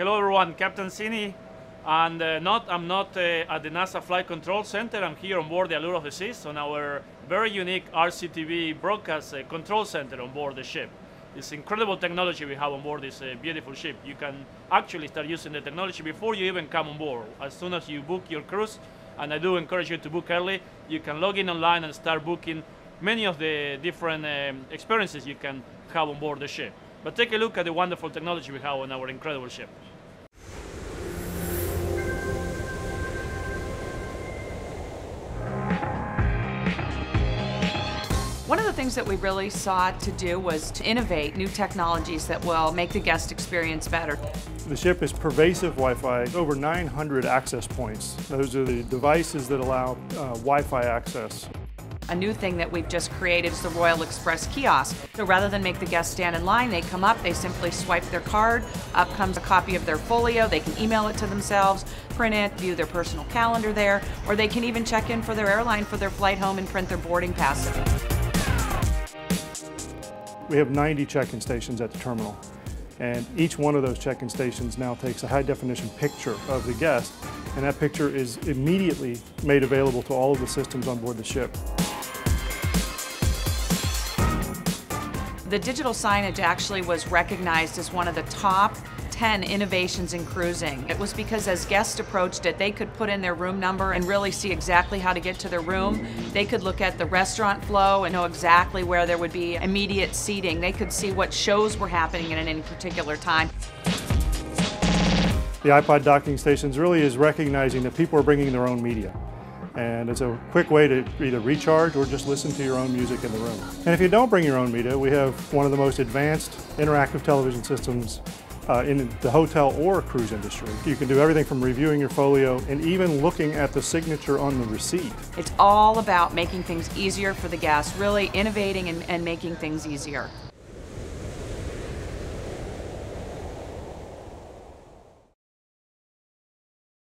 Hello everyone, Captain Cini, and I'm not at the NASA Flight Control Center. I'm here on board the Allure of the Seas on our very unique RCTV broadcast control center on board the ship. It's incredible technology we have on board this beautiful ship. You can actually start using the technology before you even come on board. As soon as you book your cruise, and I do encourage you to book early, you can log in online and start booking many of the different experiences you can have on board the ship. But take a look at the wonderful technology we have on our incredible ship. One of the things that we really sought to do was to innovate new technologies that will make the guest experience better. The ship is pervasive Wi-Fi, over 900 access points. Those are the devices that allow Wi-Fi access. A new thing that we've just created is the Royal Express kiosk. So rather than make the guests stand in line, they come up, they simply swipe their card, up comes a copy of their folio, they can email it to themselves, print it, view their personal calendar there, or they can even check in for their airline for their flight home and print their boarding pass. We have 90 check-in stations at the terminal, and each one of those check-in stations now takes a high-definition picture of the guest, and that picture is immediately made available to all of the systems on board the ship. The digital signage actually was recognized as one of the top 10 innovations in cruising. It was because as guests approached it, they could put in their room number and really see exactly how to get to their room. They could look at the restaurant flow and know exactly where there would be immediate seating. They could see what shows were happening at any particular time. The iPod docking stations really is recognizing that people are bringing their own media. And it's a quick way to either recharge or just listen to your own music in the room. And if you don't bring your own media, we have one of the most advanced interactive television systems in the hotel or cruise industry. You can do everything from reviewing your folio and even looking at the signature on the receipt. It's all about making things easier for the guests, really innovating and making things easier.